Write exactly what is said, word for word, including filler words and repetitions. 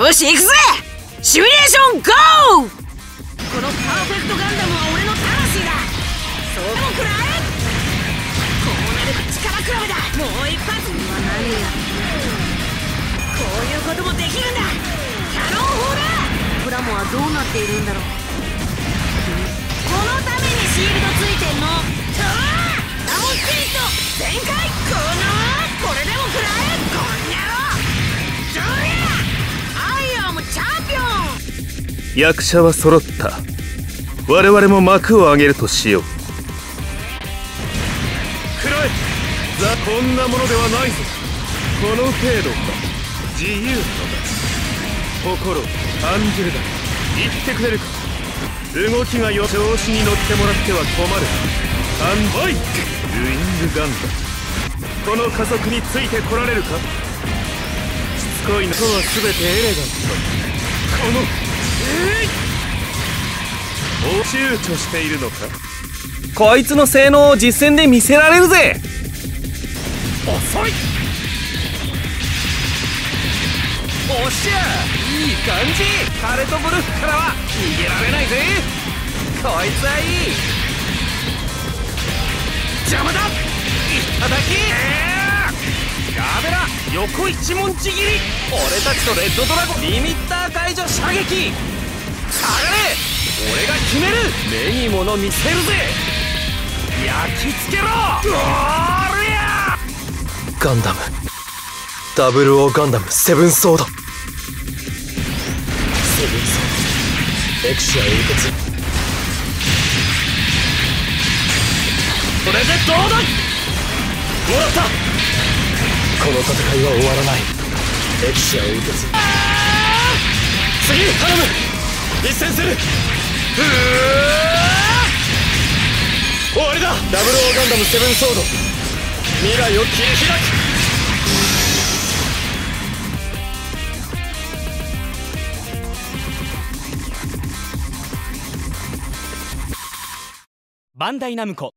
よし、行くぜ。シミュレーションゴー。このパーフェクトガンダムは俺の魂だ。そうくらえ。こうなれば力比べだ。もう一発にはなるよ。こういうこともできるんだ。キャノン砲だ。プラモはどうなっているんだろう。このためにシールドついてんの。タワーラモスピリット全開。このこれでも食らえ。こんにゃろ。ジョリアアイアムチャンピオン。役者は揃った。我々も幕を上げるとしよう。くらえ。ザこんなものではないぞ。この程度か。自由とか心を感じるだ。言ってくれるか。動きがよ調子に乗ってもらっては困る。アンバイクウィングガンダム。この加速についてこられるか。しつこいのとは全てエレガント。このえい、ー、お躊躇しているのか。こいつの性能を実戦で見せられるぜ。遅い。おっしゃ、いい感じ。カルトブルフからは逃げられないぜ。こいつはいい。邪魔だ。いただき。ガベラ横一文ちぎり。俺たちとレッドドラゴン。リミッター解除射撃。下がれ。俺が決める。目に物見せるぜ。焼きつけろ。おりゃ。ガンダムダブルオーガンダムセブンソード。エクシアを受け継ぐ。これでどうだ。もらった。この戦いは終わらない。エクシアを受け継ぐ。次頼む。一戦する。うー、終わりだ。ダブルオーガンダムセブンソード。未来を切り開く。バンダイナムコ